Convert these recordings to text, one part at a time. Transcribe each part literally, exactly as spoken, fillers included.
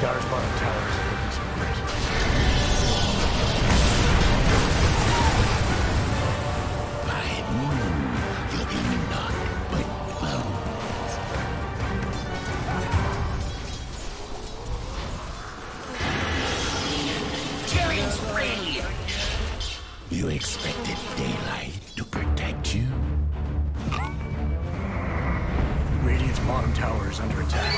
Goddard's bottom tower is looking so great. By moon, you'll be nothing but bones. Tyrion's free! You expected daylight to protect you? Radiant's bottom tower is under attack.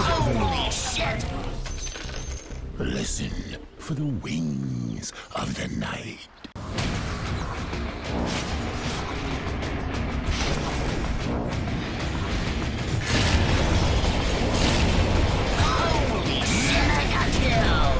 Holy shit! Listen for the wings of the night. Holy shit, I got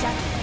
Shut